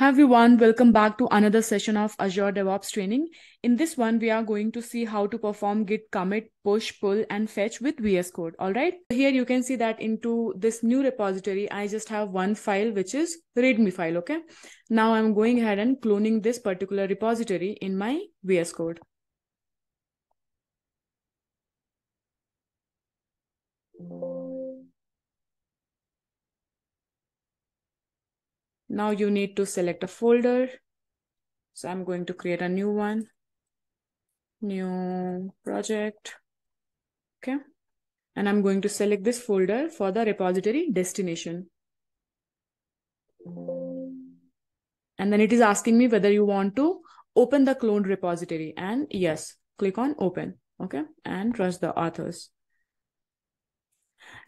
Hi everyone, welcome back to another session of Azure DevOps training. In this one, we are going to see how to perform git commit, push, pull, and fetch with VS Code. All right. Here you can see that into this new repository, I just have one file, which is readme file. Okay. Now I'm going ahead and cloning this particular repository in my VS Code. Now you need to select a folder. So I'm going to create a new one, new project. Okay. And I'm going to select this folder for the repository destination. And then it is asking me whether you want to open the cloned repository, and yes, click on open. Okay. And trust the authors.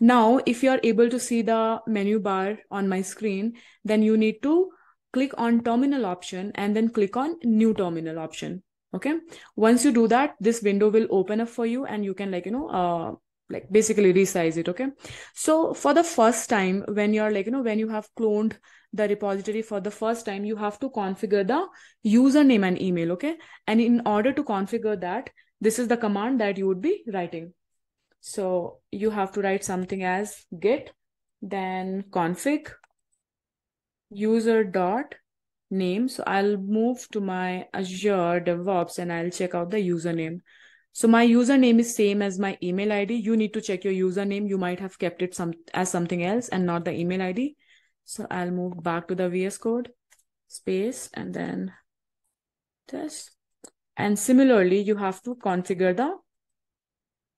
Now, if you are able to see the menu bar on my screen, then you need to click on terminal option and then click on new terminal option. Okay. Once you do that, this window will open up for you and you can basically resize it. Okay. So for the first time, when you're when you have cloned the repository for the first time, you have to configure the username and email. Okay. And in order to configure that, this is the command that you would be writing. So you have to write something as git, then config user.name. So I'll move to my Azure DevOps and I'll check out the username. So my username is same as my email ID. You need to check your username. You might have kept it as something else and not the email ID. So I'll move back to the VS Code space and then this. And similarly, you have to configure the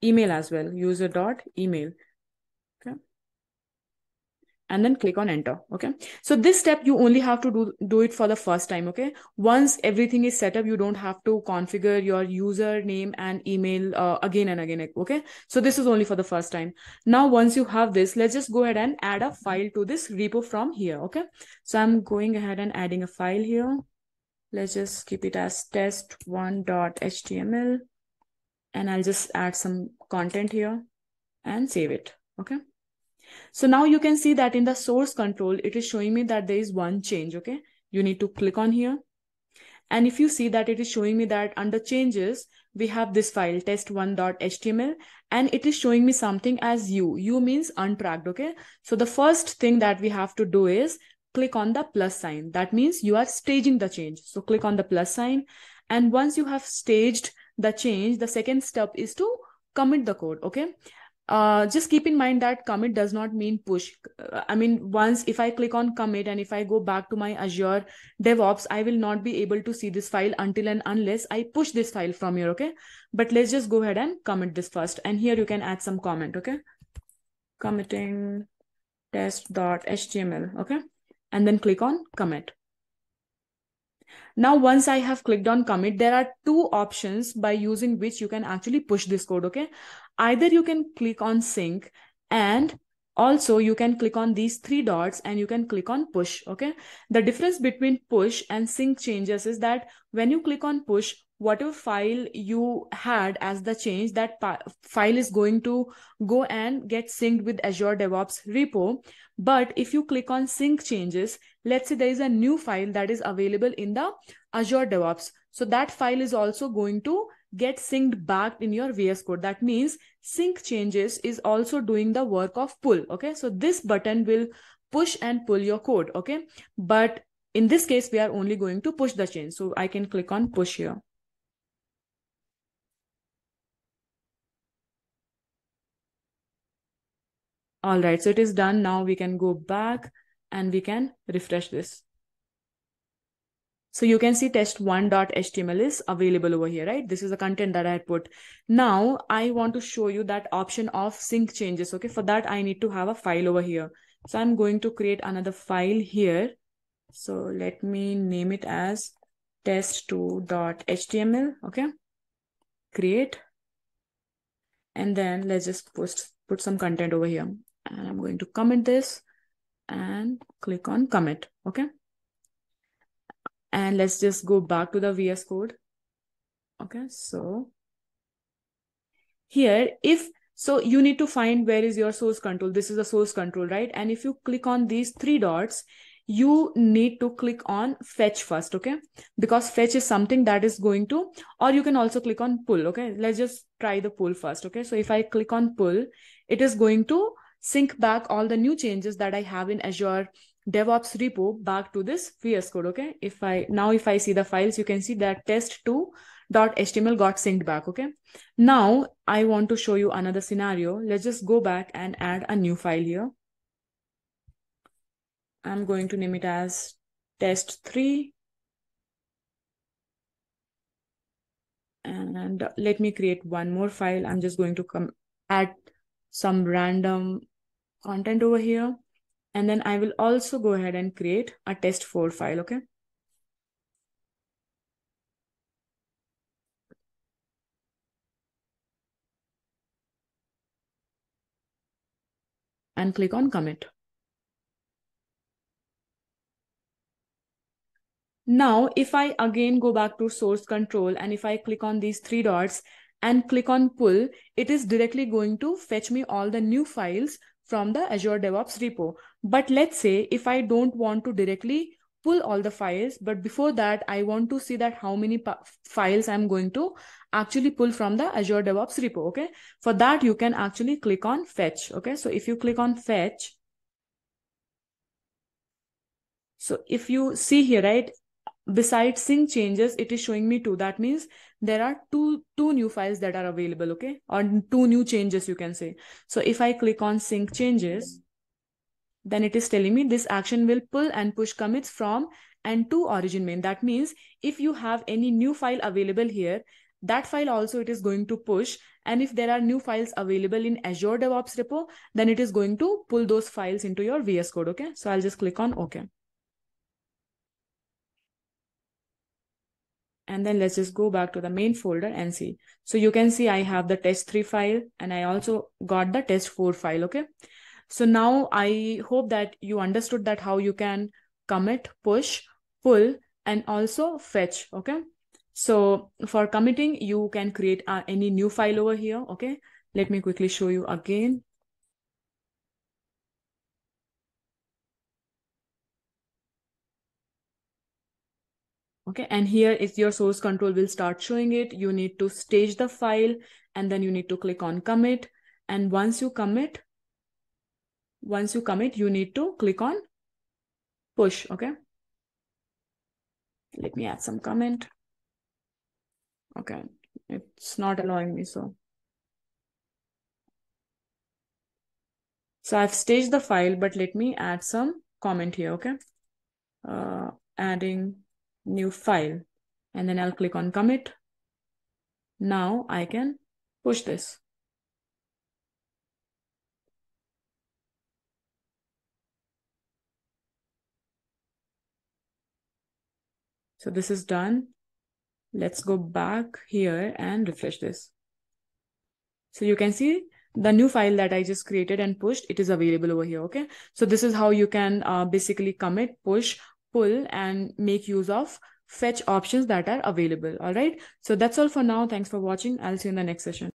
email as well, user.email. Okay. And then click on enter. Okay. So this step, you only have to do it for the first time. Okay. Once everything is set up, you don't have to configure your username and email again and again. Okay. So this is only for the first time. Now, once you have this, let's just go ahead and add a file to this repo from here. Okay. So I'm going ahead and adding a file here. Let's just keep it as test1.html. And I'll just add some content here and save it. Okay. So now you can see that in the source control, it is showing me that there is one change. Okay. You need to click on here. And if you see that it is showing me that under changes, we have this file test1.html and it is showing me something as U means untracked. Okay. So the first thing that we have to do is click on the plus sign. That means you are staging the change. So click on the plus sign. And once you have staged the change, the second step is to commit the code. Okay. Just keep in mind that commit does not mean push. If I click on commit and if I go back to my Azure DevOps, I will not be able to see this file until and unless I push this file from here. Okay. But let's just go ahead and commit this first. And here you can add some comment. Okay. Committing test.html. Okay. And then click on commit. Now, once I have clicked on commit, there are two options by using which you can actually push this code. Okay. Either you can click on sync and also you can click on these three dots and you can click on push. Okay. The difference between push and sync changes is that when you click on push, whatever file you had as the change, that file is going to go and get synced with Azure DevOps repo. But if you click on sync changes, let's say there is a new file that is available in the Azure DevOps. So that file is also going to get synced back in your VS Code. That means sync changes is also doing the work of pull. Okay. So this button will push and pull your code. Okay. But in this case, we are only going to push the change. So I can click on push here. All right. So it is done. Now we can go back and we can refresh this. So you can see test1.html is available over here, right? This is the content that I put. Now I want to show you that option of sync changes. Okay. For that, I need to have a file over here. So I'm going to create another file here. So let me name it as test2.html. Okay. Create. And then let's just put some content over here. And I'm going to commit this and click on commit. Okay. And let's just go back to the VS Code. Okay. So here, so you need to find where is your source control. This is the source control, right? And if you click on these three dots, you need to click on fetch first, okay? Because fetch is something that is going to, or you can also click on pull, okay? Let's just try the pull first, okay? So if I click on pull, it is going to sync back all the new changes that I have in Azure DevOps repo back to this VS Code, okay? If I see the files, you can see that test2.html got synced back, okay? Now I want to show you another scenario. Let's just go back and add a new file here. I'm going to name it as test3. And let me create one more file. I'm just going to come add some random content over here. And then I will also go ahead and create a test4 file, okay? And click on commit. Now, if I again go back to source control and if I click on these three dots and click on pull, it is directly going to fetch me all the new files from the Azure DevOps repo. But let's say if I don't want to directly pull all the files, but before that, I want to see that how many files I'm going to actually pull from the Azure DevOps repo, okay? For that, you can actually click on fetch, okay? So if you click on fetch, so if you see here, right, besides sync changes, it is showing me two. That means there are two new files that are available, okay? Or two new changes, you can say. So if I click on sync changes, then it is telling me this action will pull and push commits from and to origin main. That means if you have any new file available here, that file also it is going to push. And if there are new files available in Azure DevOps repo, then it is going to pull those files into your VS Code, okay? So I'll just click on okay. And then let's just go back to the main folder and see. So you can see I have the test3 file and I also got the test4 file, okay? So now I hope that you understood that how you can commit, push, pull, and also fetch, okay? So for committing, you can create any new file over here, okay? Let me quickly show you again. Okay, and here is your source control will start showing it. You need to stage the file and then you need to click on commit. And once you commit, you need to click on push, okay? Let me add some comment. Okay, it's not allowing me, so I've staged the file, but let me add some comment here, okay? Adding new file, and then I'll click on commit. Now I can push this. So this is done. Let's go back here and refresh this. So you can see the new file that I just created and pushed, it is available over here, okay? So this is how you can basically commit, push, pull, and make use of fetch options that are available. All right. So that's all for now. Thanks for watching. I'll see you in the next session.